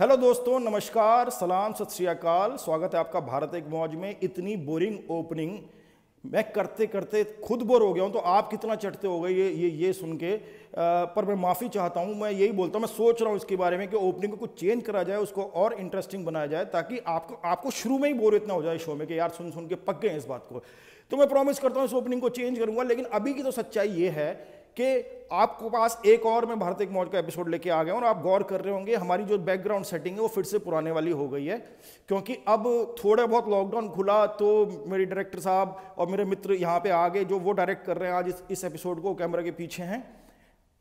Hello दोस्तों, नमस्कार, सलाम, सत श्री अकाल। स्वागत है आपका भारत एक मौज में। इतनी बोरिंग ओपनिंग मैं करते करते खुद बोर हो गया हूं, तो आप कितना चटते हो गए ये सुन के। पर मैं माफ़ी चाहता हूं, मैं यही बोलता हूं, मैं सोच रहा हूं इसके बारे में कि ओपनिंग को कुछ चेंज करा जाए, उसको और इंटरेस्टिंग बनाया जाए, ताकि आपको शुरू में ही बोर इतना हो जाए शो में कि यार सुन सुन के पक गए इस बात को। तो मैं प्रॉमिस करता हूँ इस ओपनिंग को चेंज करूँगा, लेकिन अभी की तो सच्चाई ये है कि आपको पास एक और मैं भारत एक मौज का एपिसोड लेके आ गया हूँ। और आप गौर कर रहे होंगे हमारी जो बैकग्राउंड सेटिंग है वो फिर से पुराने वाली हो गई है, क्योंकि अब थोड़ा बहुत लॉकडाउन खुला तो मेरे डायरेक्टर साहब और मेरे मित्र यहाँ पे आ गए जो वो डायरेक्ट कर रहे हैं आज इस एपिसोड को, कैमरा के पीछे हैं।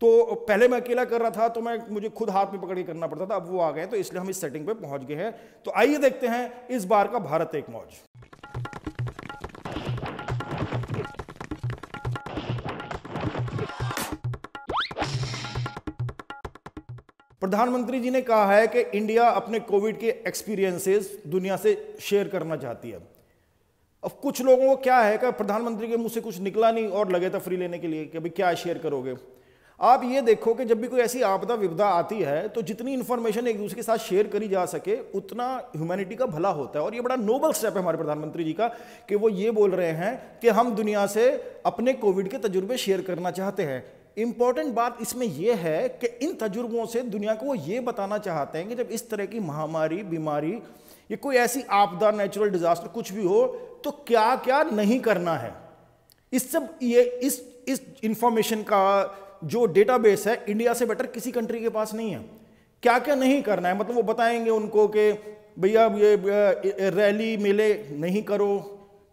तो पहले मैं अकेला कर रहा था तो मुझे खुद हाथ में पकड़ के करना पड़ता था, अब वो आ गए तो इसलिए हम इस सेटिंग पर पहुँच गए हैं। तो आइए देखते हैं इस बार का भारत एक मौज। प्रधानमंत्री जी ने कहा है कि इंडिया अपने कोविड के एक्सपीरियंसेस दुनिया से शेयर करना चाहती है। अब कुछ लोगों को क्या है कि प्रधानमंत्री के मुंह से कुछ निकला नहीं और लगे तफरी लेने के लिए कि अभी क्या शेयर करोगे। आप ये देखो कि जब भी कोई ऐसी आपदा विपदा आती है तो जितनी इन्फॉर्मेशन एक दूसरे के साथ शेयर करी जा सके उतना ह्यूमैनिटी का भला होता है। और ये बड़ा नोबल स्टेप है हमारे प्रधानमंत्री जी का कि वो ये बोल रहे हैं कि हम दुनिया से अपने कोविड के तजुर्बे शेयर करना चाहते हैं। इंपॉर्टेंट बात इसमें यह है कि इन तजुर्बों से दुनिया को वो ये बताना चाहते हैं कि जब इस तरह की महामारी, बीमारी या कोई ऐसी आपदा, नेचुरल डिजास्टर कुछ भी हो तो क्या क्या नहीं करना है। इस सब ये इस इंफॉर्मेशन का जो डेटाबेस है इंडिया से बेटर किसी कंट्री के पास नहीं है। क्या क्या नहीं करना है, मतलब वो बताएंगे उनको कि भैया ये रैली मेले नहीं करो,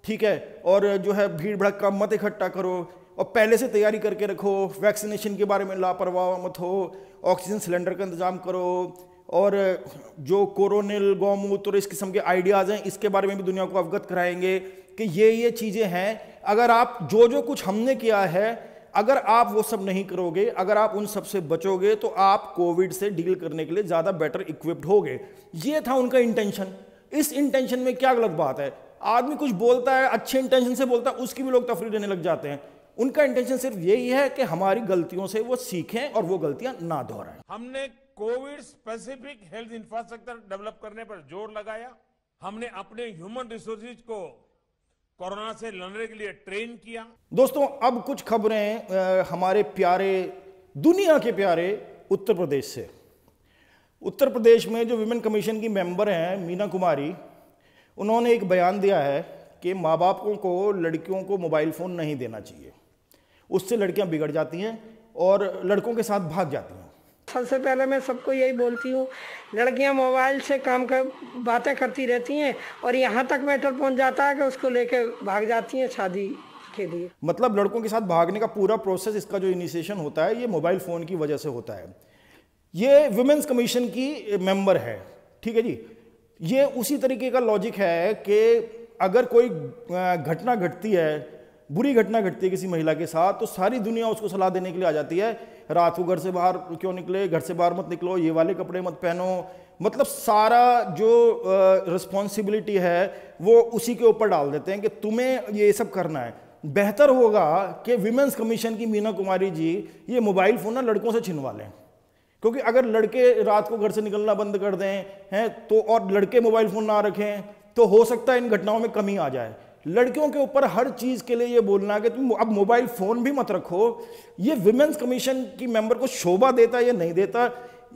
ठीक है, और जो है भीड़ भड़का मत इकट्ठा करो, और पहले से तैयारी करके रखो, वैक्सीनेशन के बारे में लापरवाह मत हो, ऑक्सीजन सिलेंडर का इंतज़ाम करो, और जो कोरोनिल, गौमूत्र, इस किस्म के आइडियाज़ हैं इसके बारे में भी दुनिया को अवगत कराएंगे कि ये चीज़ें हैं। अगर आप जो कुछ हमने किया है अगर आप वो सब नहीं करोगे, अगर आप उन सब से बचोगे तो आप कोविड से डील करने के लिए ज़्यादा बेटर इक्विप्ड होगे। ये था उनका इंटेंशन। इस इंटेंशन में क्या गलत बात है? आदमी कुछ बोलता है, अच्छे इंटेंशन से बोलता है, उसकी भी लोग तफरीह देने लग जाते हैं। उनका इंटेंशन सिर्फ यही है कि हमारी गलतियों से वो सीखें और वो गलतियां ना दोहराएं। हमने Covid specific health infrastructure develop करने पर जोर लगाया। हमने अपने ह्यूमन रिसोर्सेज को कोरोना से लड़ने के लिए ट्रेन किया। दोस्तों, अब कुछ खबरें हमारे प्यारे, दुनिया के प्यारे उत्तर प्रदेश से। उत्तर प्रदेश में जो विमेन कमीशन की मेंबर हैं मीना कुमारी, उन्होंने एक बयान दिया है कि माँ बापों को लड़कियों को मोबाइल फ़ोन नहीं देना चाहिए, उससे लड़कियां बिगड़ जाती हैं और लड़कों के साथ भाग जाती हैं। सबसे पहले मैं सबको यही बोलती हूँ, लड़कियां मोबाइल से काम कर बातें करती रहती हैं और यहाँ तक मैटर पहुँच जाता है कि उसको लेके भाग जाती हैं शादी के लिए। मतलब लड़कों के साथ भागने का पूरा प्रोसेस, इसका जो इनिशिएशन होता है ये मोबाइल फ़ोन की वजह से होता है। ये वुमेन्स कमीशन की मेम्बर है, ठीक है जी। ये उसी तरीके का लॉजिक है कि अगर कोई घटना घटती है, बुरी घटना घटती है किसी महिला के साथ, तो सारी दुनिया उसको सलाह देने के लिए आ जाती है, रात को घर से बाहर क्यों निकले, घर से बाहर मत निकलो, ये वाले कपड़े मत पहनो। मतलब सारा जो रिस्पॉन्सिबिलिटी है वो उसी के ऊपर डाल देते हैं कि तुम्हें ये सब करना है। बेहतर होगा कि विमेंस कमीशन की मीना कुमारी जी ये मोबाइल फ़ोन ना लड़कों से छिनवा लें, क्योंकि अगर लड़के रात को घर से निकलना बंद कर दें हैं तो, और लड़के मोबाइल फ़ोन ना रखें तो हो सकता है इन घटनाओं में कमी आ जाए। लड़कियों के ऊपर हर चीज़ के लिए ये बोलना कि तुम अब मोबाइल फ़ोन भी मत रखो, ये विमेंस कमीशन की मेंबर को शोभा देता है या नहीं देता,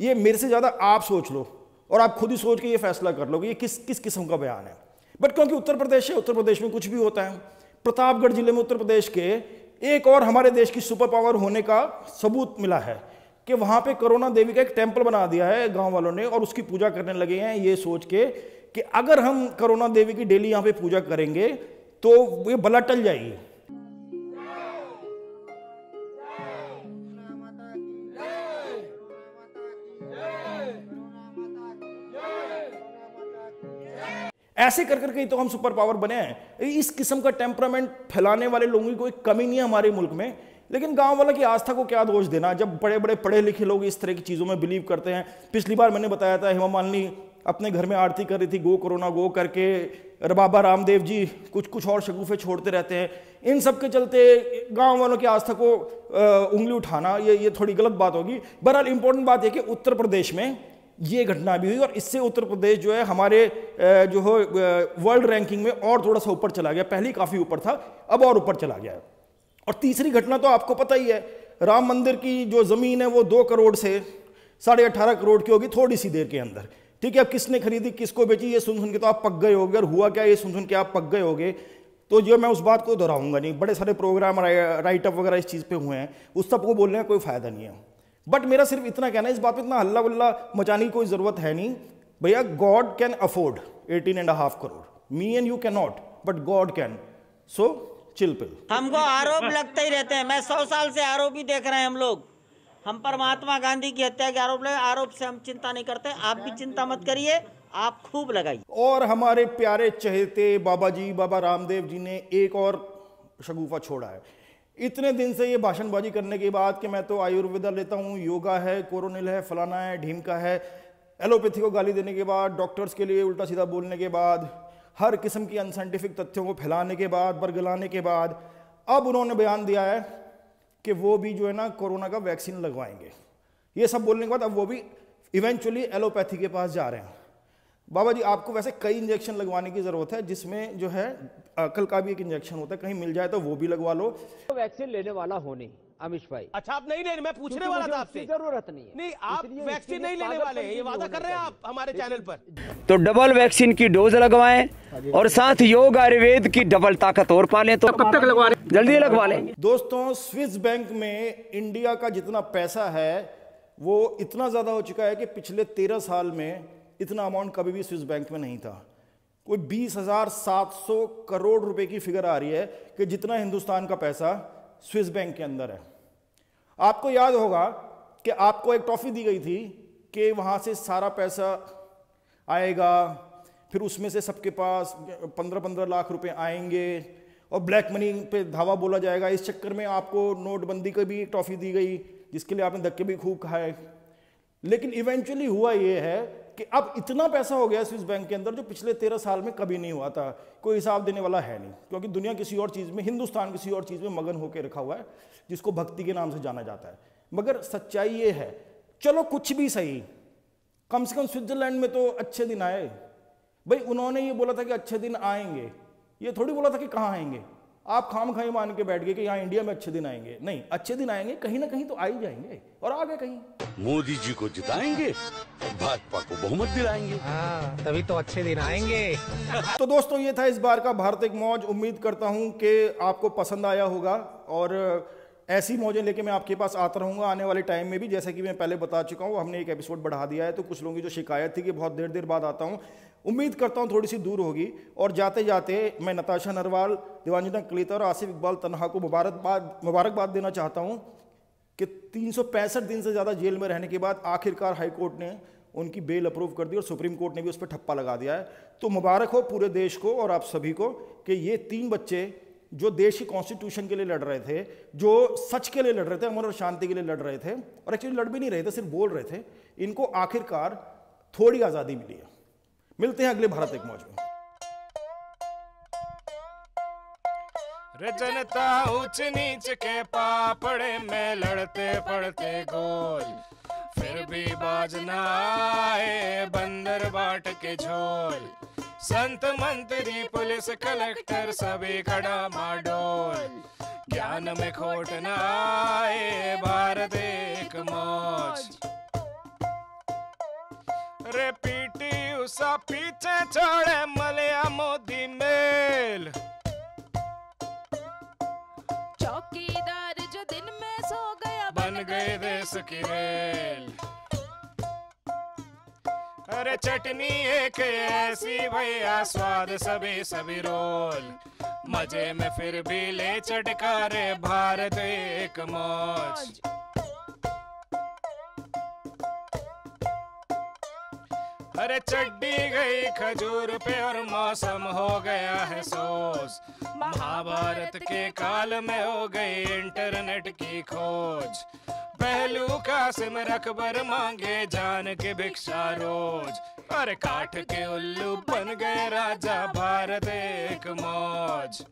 ये मेरे से ज़्यादा आप सोच लो और आप खुद ही सोच के ये फैसला कर लो कि ये किस किस्म का बयान है। बट क्योंकि उत्तर प्रदेश है, उत्तर प्रदेश में कुछ भी होता है। प्रतापगढ़ जिले में उत्तर प्रदेश के एक और हमारे देश की सुपर पावर होने का सबूत मिला है कि वहाँ पर करुणा देवी का एक टेम्पल बना दिया है गाँव वालों ने और उसकी पूजा करने लगे हैं ये सोच के कि अगर हम करुणा देवी की डेली यहाँ पे पूजा करेंगे तो ये बला टल जाएगी। ऐसे कर करके तो हम सुपर पावर बने हैं। इस किस्म का टेम्परामेंट फैलाने वाले लोगों की कोई कमी नहीं है हमारे मुल्क में, लेकिन गांव वाला की आस्था को क्या दोष देना जब बड़े बड़े पढ़े लिखे लोग इस तरह की चीज़ों में बिलीव करते हैं। पिछली बार मैंने बताया था, हेमा मालिनी अपने घर में आरती कर रही थी गो कोरोना गो करके, बाबा रामदेव जी कुछ और शगुफे छोड़ते रहते हैं। इन सब के चलते गांव वालों की आस्था को उंगली उठाना ये थोड़ी गलत बात होगी। बहरहाल इंपॉर्टेंट बात है कि उत्तर प्रदेश में ये घटना भी हुई और इससे उत्तर प्रदेश जो है हमारे जो हो वर्ल्ड रैंकिंग में और थोड़ा सा ऊपर चला गया। पहले काफ़ी ऊपर था, अब और ऊपर चला गया है। और तीसरी घटना तो आपको पता ही है, राम मंदिर की जो ज़मीन है वो 2 करोड़ से 18.5 करोड़ की होगी थोड़ी सी देर के अंदर। ठीक है, अब किसने खरीदी किसको बेची ये सुन के तो आप पक गए होगे, और हुआ क्या ये सुन के आप पक गए होगे। तो जो मैं उस बात को दोहराऊंगा नहीं, बड़े सारे प्रोग्राम राइटअप वगैरह इस चीज़ पे हुए हैं, उस सबको बोलने का कोई फ़ायदा नहीं है। बट मेरा सिर्फ इतना कहना है, इस बात पे इतना हल्ला गुल्ला मचाने की कोई ज़रूरत है नहीं। भैया God can afford 18.5 crore, me and you can not, but God can, so chill pill. हमको आरोप लगते ही रहते हैं, मैं 100 साल से आरोप ही देख रहे हैं हम लोग, हम पर महात्मा गांधी की हत्या के आरोप लगे, आरोप से हम चिंता नहीं करते, आप भी चिंता मत करिए, आप खूब लगाइए। और हमारे प्यारे चहेते बाबा जी बाबा रामदेव जी ने एक और शगुफा छोड़ा है। इतने दिन से ये भाषणबाजी करने के बाद कि मैं तो आयुर्वेदा लेता हूँ, योगा है, कोरोनिल है, फलाना है, ढीमका है, एलोपैथी को गाली देने के बाद, डॉक्टर्स के लिए उल्टा सीधा बोलने के बाद, हर किस्म की अनसाइंटिफिक तथ्यों को फैलाने के बाद, बरगलाने के बाद, अब उन्होंने बयान दिया है कि वो भी जो है ना कोरोना का वैक्सीन लगवाएंगे। ये सब बोलने के बाद अब वो भी इवेंचुअली एलोपैथी के पास जा रहे हैं। बाबा जी आपको वैसे कई इंजेक्शन लगवाने की ज़रूरत है, जिसमें जो है कल का भी एक इंजेक्शन होता है, कहीं मिल जाए तो वो भी लगवा लो। तो वैक्सीन लेने वाला हो नहीं अमिश भाई? अच्छा आप नहीं लेने, मैं पूछने वाला था आपसे, जरूरत नहीं है। नहीं आप वैक्सीन नहीं लेने वाले हैं, ये वादा कर रहे हैं आप हमारे चैनल पर। तो डबल वैक्सीन की डोज लगवाएं और साथ योग आयुर्वेद की डबल ताकत और पालें। तो कब तक लगवा रहे, जल्दी लगवा लेंगे। दोस्तों स्विस बैंक में इंडिया का जितना पैसा है वो इतना ज़्यादा हो चुका है कि पिछले 13 साल में इतना अमाउंट कभी भी स्विस बैंक में नहीं था। कोई 20,700 करोड़ रुपए की फिगर आ रही है कि जितना हिंदुस्तान का पैसा स्विस बैंक के अंदर है। आपको याद होगा कि आपको एक ट्रॉफी दी गई थी कि वहाँ से सारा पैसा आएगा, फिर उसमें से सबके पास 15-15 लाख रुपए आएंगे और ब्लैक मनी पे धावा बोला जाएगा। इस चक्कर में आपको नोटबंदी की भी एक ट्रॉफी दी गई, जिसके लिए आपने धक्के भी खूब खाए। लेकिन इवेंचुअली हुआ ये है कि अब इतना पैसा हो गया स्विस बैंक के अंदर जो पिछले 13 साल में कभी नहीं हुआ था। कोई हिसाब देने वाला है नहीं, क्योंकि दुनिया किसी और चीज़ में, हिंदुस्तान किसी और चीज़ में मगन होकर रखा हुआ है, जिसको भक्ति के नाम से जाना जाता है। मगर सच्चाई ये है, चलो कुछ भी सही, कम से कम स्विट्जरलैंड में तो अच्छे दिन आए। भाई उन्होंने ये बोला था कि अच्छे दिन आएंगे, ये थोड़ी बोला था कि कहाँ आएंगे। आप खाम खाई मान के बैठ गए कि यहाँ इंडिया में अच्छे दिन आएंगे। नहीं, अच्छे दिन आएंगे कहीं ना कहीं तो आ ही जाएंगे, और आ गए कहीं। मोदी जी को जिताएंगे, भाजपा को बहुमत दिलाएंगे, तभी तो अच्छे दिन आएंगे। तो दोस्तों ये था इस बार का भारत एक मौज। उम्मीद करता हूँ कि आपको पसंद आया होगा, और ऐसी मौजें लेके मैं आपके पास आता रहूँगा आने वाले टाइम में भी। जैसे कि मैं पहले बता चुका हूँ, हमने एक एपिसोड बढ़ा दिया है, तो कुछ लोगों की जो शिकायत थी कि बहुत देर बाद आता हूँ, उम्मीद करता हूँ थोड़ी सी दूर होगी। और जाते जाते मैं नताशा नरवाल, देवांगना कलिता और आसिफ इकबाल तन्हा को मुबारकबाद देना चाहता हूँ कि 365 दिन से ज़्यादा जेल में रहने के बाद आखिरकार हाई कोर्ट ने उनकी बेल अप्रूव कर दी, और सुप्रीम कोर्ट ने भी उस पर ठप्पा लगा दिया है। तो मुबारक हो पूरे देश को और आप सभी को कि ये 3 बच्चे जो देश की कॉन्स्टिट्यूशन के लिए लड़ रहे थे, जो सच के लिए लड़ रहे थे, अमन और शांति के लिए लड़ रहे थे, और एक्चुअली लड़ भी नहीं रहे थे, सिर्फ बोल रहे थे, इनको आखिरकार थोड़ी आज़ादी मिली है। मिलते हैं अगले भारत एक मौज में। रे जनता ऊंच नीच के पापड़े में लड़ते पड़ते गोल, फिर भी बाज न आए बंदर बाट के झोल, संत मंत्री पुलिस कलेक्टर सभी खड़ा माडोल, ज्ञान में खोट न आए भारत एक मौज। रे पीटी उसा पीछे छोड़े मलया मोदी मेल, चौकीदार जो दिन में सो गया बन गए देश की रेल। अरे चटनी एक ऐसी भैया स्वाद सभी सभी रोल, मजे में फिर भी ले चटकारे भारत एक मौज। अरे चड्डी गई खजूर पे और मौसम हो गया है सोस, महाभारत के काल में हो गई इंटरनेट की खोज, पहलू कासिम अकबर मांगे जान के भिक्षा रोज, अरे काठ के उल्लू बन गए राजा भारत एक मौज।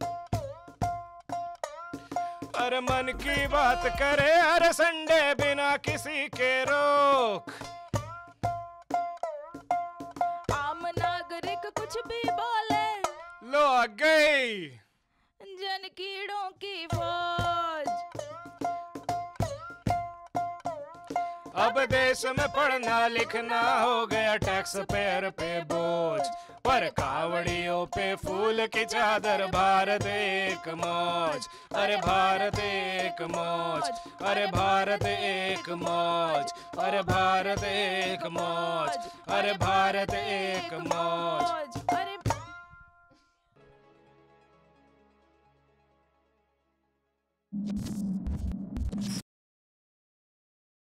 अरे मन की बात करे हर संडे बिना किसी के रोक, भी बोले लो आ गई जन कीड़ों की फौज। अब देश में पढ़ना लिखना हो गया टैक्स पेयर पे बोझ, पर कावड़ियों पे फूल की चादर। भारत एक मौज, अरे भारत एक मौज, अरे भारत एक मौज, अरे भारत एक मौज, अरे भारत एक मौज। अरे